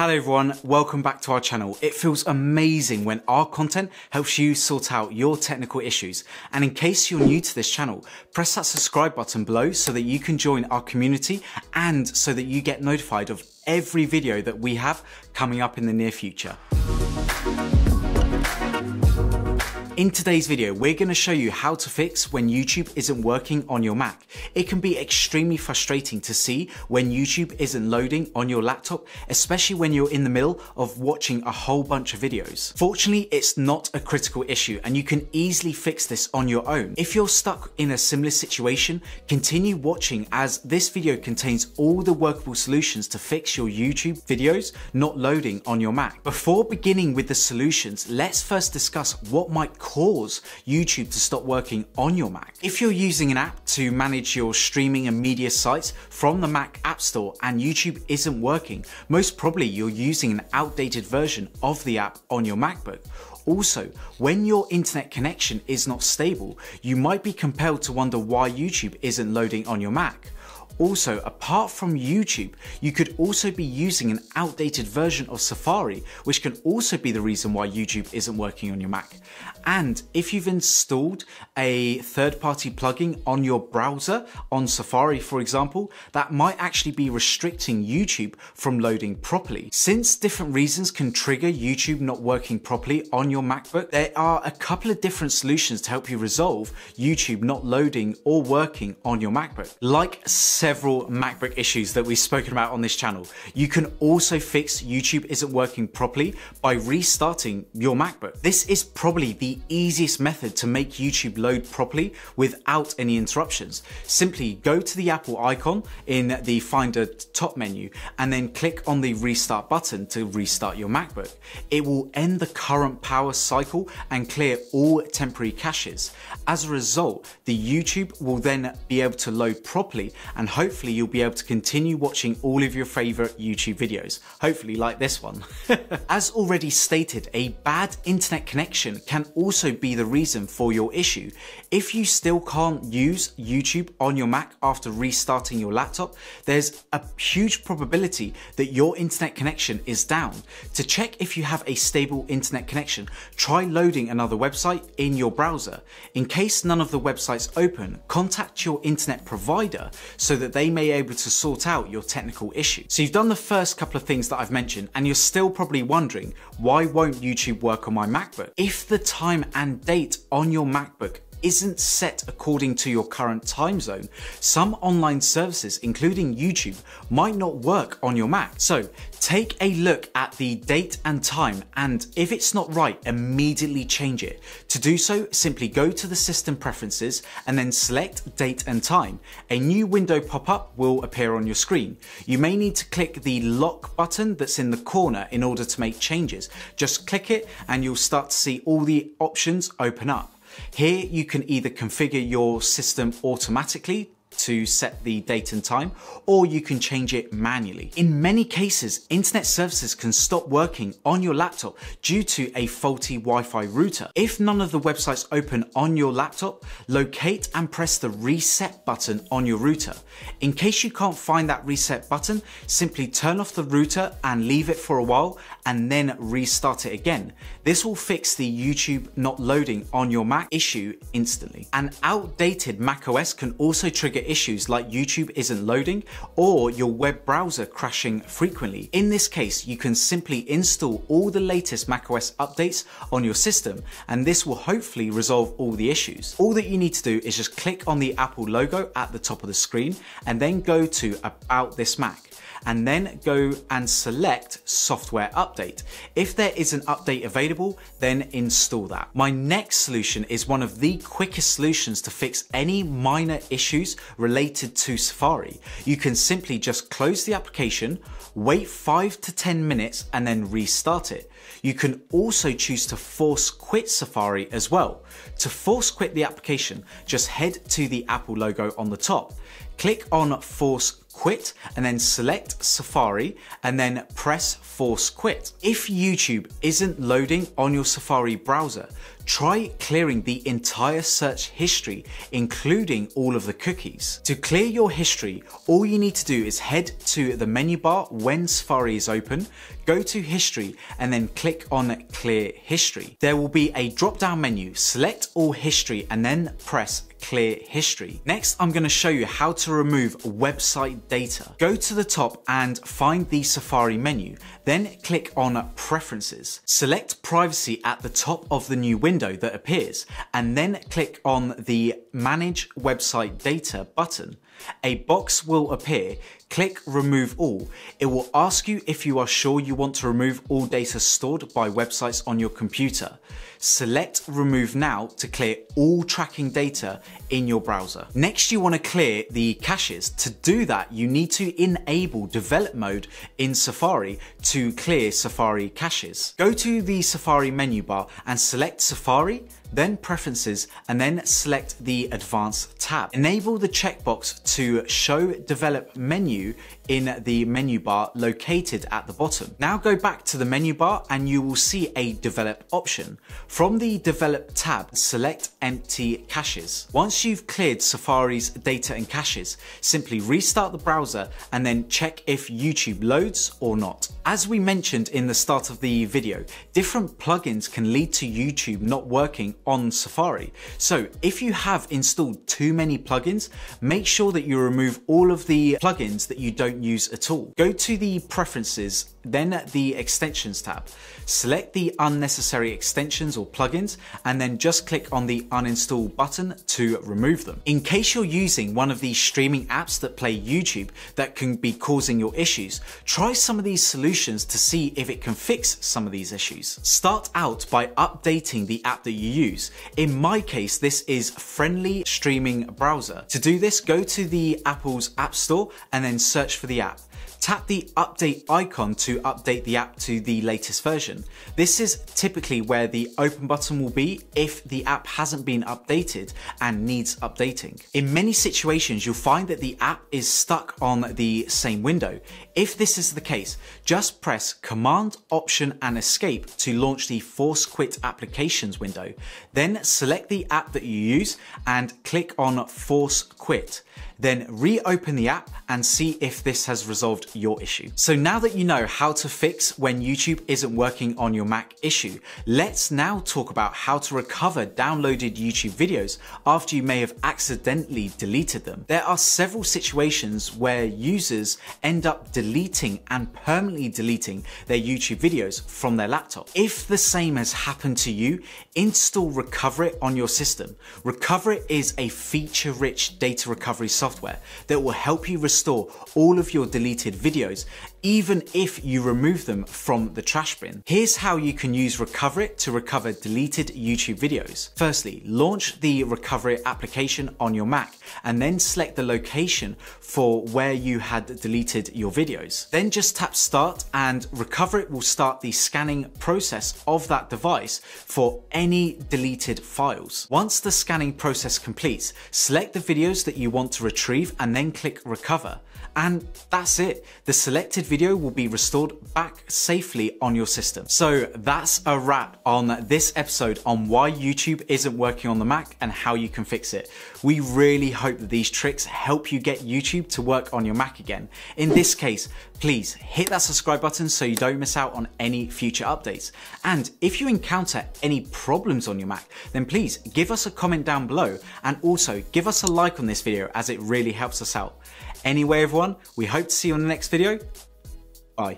Hello everyone, welcome back to our channel. It feels amazing when our content helps you sort out your technical issues. And in case you're new to this channel, press that subscribe button below so that you can join our community and so that you get notified of every video that we have coming up in the near future. In today's video, we're going to show you how to fix when YouTube isn't working on your Mac. It can be extremely frustrating to see when YouTube isn't loading on your laptop, especially when you're in the middle of watching a whole bunch of videos. Fortunately, it's not a critical issue and you can easily fix this on your own. If you're stuck in a similar situation, continue watching as this video contains all the workable solutions to fix your YouTube videos not loading on your Mac. Before beginning with the solutions, let's first discuss what might cause YouTube to stop working on your Mac. If you're using an app to manage your streaming and media sites from the Mac App Store and YouTube isn't working, most probably you're using an outdated version of the app on your MacBook. Also, when your internet connection is not stable, you might be compelled to wonder why YouTube isn't loading on your Mac. Also, apart from YouTube, you could also be using an outdated version of Safari, which can also be the reason why YouTube isn't working on your Mac. And if you've installed a third-party plugin on your browser, on Safari for example, that might actually be restricting YouTube from loading properly. Since different reasons can trigger YouTube not working properly on your MacBook, there are a couple of different solutions to help you resolve YouTube not loading or working on your MacBook. Like several MacBook issues that we've spoken about on this channel, you can also fix YouTube isn't working properly by restarting your MacBook. This is probably the easiest method to make YouTube load properly without any interruptions. Simply go to the Apple icon in the Finder top menu and then click on the restart button to restart your MacBook. It will end the current power cycle and clear all temporary caches. As a result, the YouTube will then be able to load properly and hopefully you'll be able to continue watching all of your favorite YouTube videos, hopefully like this one. As already stated, a bad internet connection can also be the reason for your issue. If you still can't use YouTube on your Mac after restarting your laptop, there's a huge probability that your internet connection is down. To check if you have a stable internet connection, try loading another website in your browser. In case none of the websites open, contact your internet provider so that they may be able to sort out your technical issue. So you've done the first couple of things that I've mentioned and you're still probably wondering, why won't YouTube work on my MacBook? If the time and date on your MacBook isn't set according to your current time zone, some online services, including YouTube, might not work on your Mac. So take a look at the date and time, and if it's not right, immediately change it. To do so, simply go to the system preferences and then select date and time. A new window pop-up will appear on your screen. You may need to click the lock button that's in the corner in order to make changes. Just click it and you'll start to see all the options open up. Here you can either configure your system automatically to set the date and time, or you can change it manually. In many cases, internet services can stop working on your laptop due to a faulty Wi-Fi router. If none of the websites open on your laptop, locate and press the reset button on your router. In case you can't find that reset button, simply turn off the router and leave it for a while and then restart it again. This will fix the YouTube not loading on your Mac issue instantly. An outdated macOS can also trigger issues like YouTube isn't loading or your web browser crashing frequently. In this case, you can simply install all the latest macOS updates on your system and this will hopefully resolve all the issues. All that you need to do is just click on the Apple logo at the top of the screen and then go to About This Mac and then go and select Software Update. If there is an update available, then install that. My next solution is one of the quickest solutions to fix any minor issues related to Safari. You can simply just close the application, wait 5 to 10 minutes and then restart it. You can also choose to force quit Safari as well. To force quit the application, just head to the Apple logo on the top, click on Force Quit quit, and then select Safari, and then press force quit. If YouTube isn't loading on your Safari browser, try clearing the entire search history, including all of the cookies. To clear your history, all you need to do is head to the menu bar when Safari is open, go to History, and then click on Clear History. There will be a drop-down menu, select all history, and then press Clear History. Next, I'm going to show you how to remove website data. Go to the top and find the Safari menu, then click on Preferences. Select Privacy at the top of the new window that appears, and then click on the Manage Website Data button. A box will appear. Click Remove All. It will ask you if you are sure you want to remove all data stored by websites on your computer. Select Remove Now to clear all tracking data in your browser. Next, you want to clear the caches. To do that, you need to enable develop mode in Safari to clear Safari caches. Go to the Safari menu bar and select Safari, then Preferences, and then select the Advanced tab. Enable the checkbox to show Develop Menu in the menu bar located at the bottom. Now go back to the menu bar and you will see a Develop option. From the Develop tab, select Empty Caches. Once you've cleared Safari's data and caches, simply restart the browser and then check if YouTube loads or not. As we mentioned in the start of the video, different plugins can lead to YouTube not working on Safari. So if you have installed too many plugins, make sure that you remove all of the plugins that you don't use at all. Go to the Preferences, then the Extensions tab. Select the unnecessary extensions or plugins, and then just click on the Uninstall button to remove them. In case you're using one of these streaming apps that play YouTube that can be causing your issues, try some of these solutions to see if it can fix some of these issues. Start out by updating the app that you use. In my case, this is Friendly Streaming Browser. To do this, go to the Apple's App Store and then search for the app. Tap the update icon to update the app to the latest version. This is typically where the open button will be if the app hasn't been updated and needs updating. In many situations, you'll find that the app is stuck on the same window. If this is the case, just press Command, Option and Escape to launch the Force Quit Applications window. Then select the app that you use and click on Force Quit. Then reopen the app and see if this has resolved your issue. So now that you know how to fix when YouTube isn't working on your Mac issue, let's now talk about how to recover downloaded YouTube videos after you may have accidentally deleted them. There are several situations where users end up deleting and permanently deleting their YouTube videos from their laptop. If the same has happened to you, install Recoverit on your system. Recoverit is a feature-rich data recovery software that will help you restore all of your deleted videos, even if you remove them from the trash bin. Here's how you can use Recoverit to recover deleted YouTube videos. Firstly, launch the Recoverit application on your Mac and then select the location for where you had deleted your videos. Then just tap Start and Recoverit will start the scanning process of that device for any deleted files. Once the scanning process completes, select the videos that you want to retrieve and then click Recover. And that's it. The selected video will be restored back safely on your system. So that's a wrap on this episode on why YouTube isn't working on the Mac and how you can fix it. We really hope that these tricks help you get YouTube to work on your Mac again. In this case, please hit that subscribe button so you don't miss out on any future updates. And if you encounter any problems on your Mac, then please give us a comment down below and also give us a like on this video as it really helps us out. Anyway, everyone, we hope to see you on the next video. Bye.